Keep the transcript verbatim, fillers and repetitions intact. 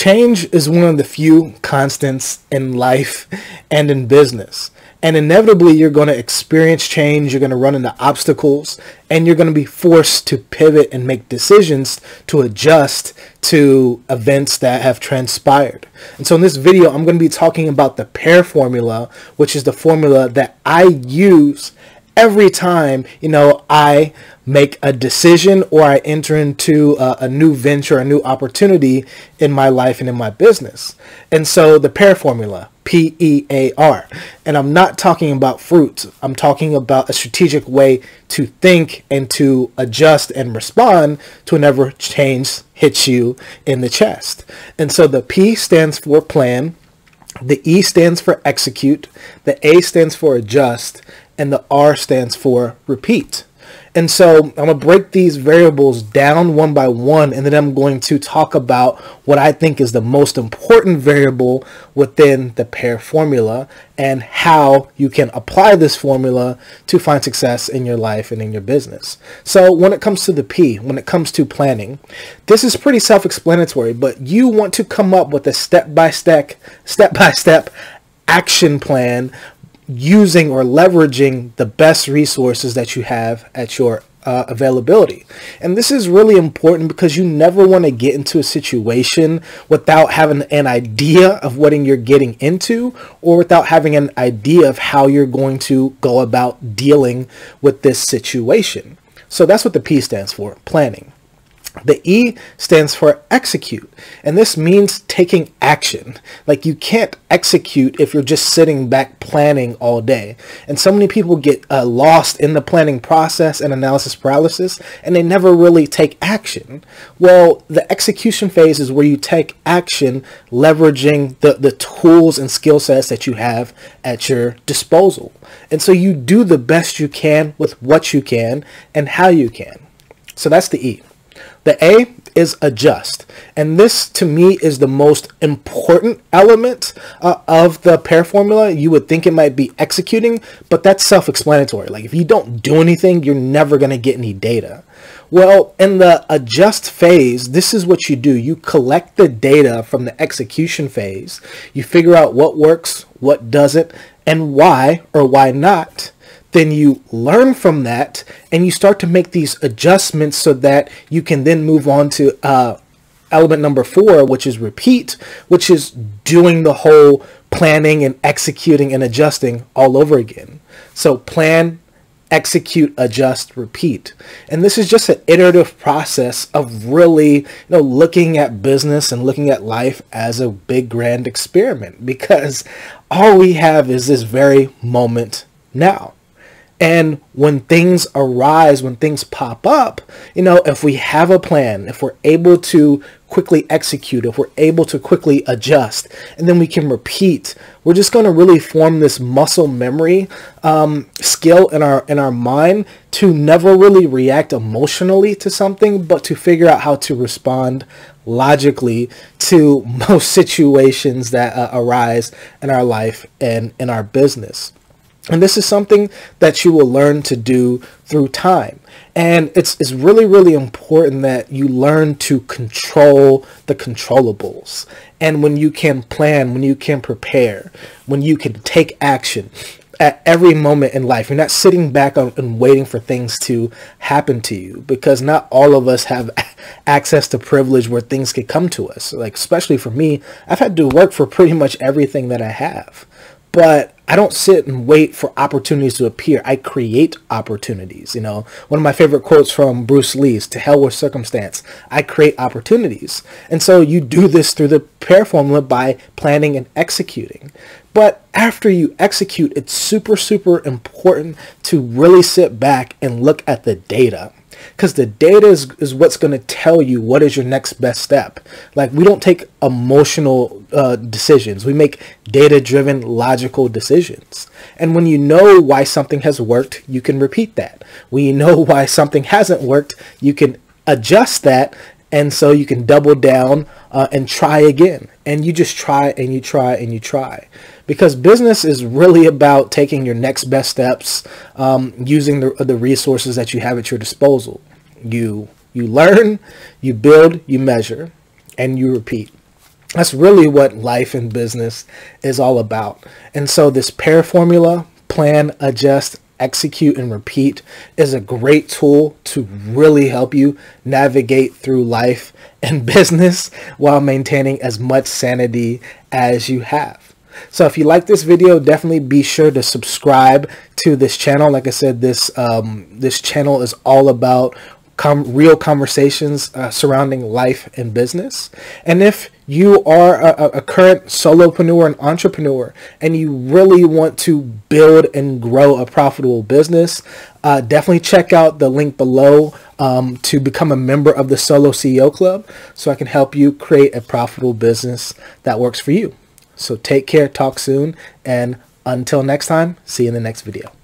Change is one of the few constants in life and in business. And inevitably, you're going to experience change, you're going to run into obstacles, and you're going to be forced to pivot and make decisions to adjust to events that have transpired. And so in this video, I'm going to be talking about the P E A R formula, which is the formula that I use every time, you know, I make a decision or I enter into a, a new venture, a new opportunity in my life and in my business. And so the P E A R formula, P E A R. And I'm not talking about fruits. I'm talking about a strategic way to think and to adjust and respond to whenever change hits you in the chest. And so the P stands for plan, the E stands for execute, the A stands for adjust, and the R stands for repeat. And so I'm going to break these variables down one by one, and then I'm going to talk about what I think is the most important variable within the P E A R formula and how you can apply this formula to find success in your life and in your business. So when it comes to the P, when it comes to planning, this is pretty self-explanatory, but you want to come up with a step-by-step, step-by-step action plan using or leveraging the best resources that you have at your uh, availability. And this is really important because you never want to get into a situation without having an idea of what you're getting into or without having an idea of how you're going to go about dealing with this situation. So that's what the P stands for, planning. The E stands for execute, and this means taking action. Like, you can't execute if you're just sitting back planning all day. And so many people get uh, lost in the planning process and analysis paralysis, and they never really take action. Well, the execution phase is where you take action, leveraging the, the tools and skill sets that you have at your disposal. And so you do the best you can with what you can and how you can. So that's the E. The A is adjust, and this to me is the most important element uh, of the P E A R formula. You would think it might be executing, but that's self-explanatory. Like, if you don't do anything, you're never going to get any data. Well, in the adjust phase, this is what you do. You collect the data from the execution phase. You figure out what works, what doesn't, and why or why not. Then you learn from that and you start to make these adjustments so that you can then move on to uh, element number four, which is repeat, which is doing the whole planning and executing and adjusting all over again. So plan, execute, adjust, repeat. And this is just an iterative process of really, you know, looking at business and looking at life as a big grand experiment, because all we have is this very moment now. And when things arise, when things pop up, you know, if we have a plan, if we're able to quickly execute, if we're able to quickly adjust, and then we can repeat, we're just going to really form this muscle memory um, skill in our in our mind to never really react emotionally to something, but to figure out how to respond logically to most situations that uh, arise in our life and in our business. And this is something that you will learn to do through time. And it's, it's really, really important that you learn to control the controllables. And when you can plan, when you can prepare, when you can take action at every moment in life, you're not sitting back and waiting for things to happen to you, because not all of us have access to privilege where things could come to us. Like, especially for me, I've had to work for pretty much everything that I have. But I don't sit and wait for opportunities to appear. I create opportunities. You know, one of my favorite quotes from Bruce Lee is, "To hell with circumstance, I create opportunities." And so you do this through the P E A R formula by planning and executing. But after you execute, it's super, super important to really sit back and look at the data, because the data is, is what's going to tell you what is your next best step. Like, we don't take emotional uh, decisions. We make data-driven, logical decisions. And when you know why something has worked, you can repeat that. When you know why something hasn't worked, you can adjust that. And so you can double down uh, and try again. And you just try and you try and you try. Because business is really about taking your next best steps, um, using the, the resources that you have at your disposal. You, you learn, you build, you measure, and you repeat. That's really what life and business is all about. And so this P E A R formula, plan, adjust, execute, and repeat, is a great tool to really help you navigate through life and business while maintaining as much sanity as you have. So if you like this video, definitely be sure to subscribe to this channel. Like I said, this um, this channel is all about com real conversations uh, surrounding life and business. And if you are a, a current solopreneur and entrepreneur, and you really want to build and grow a profitable business, uh, definitely check out the link below um, to become a member of the Solo C E O Club, so I can help you create a profitable business that works for you. So take care, talk soon, and until next time, see you in the next video.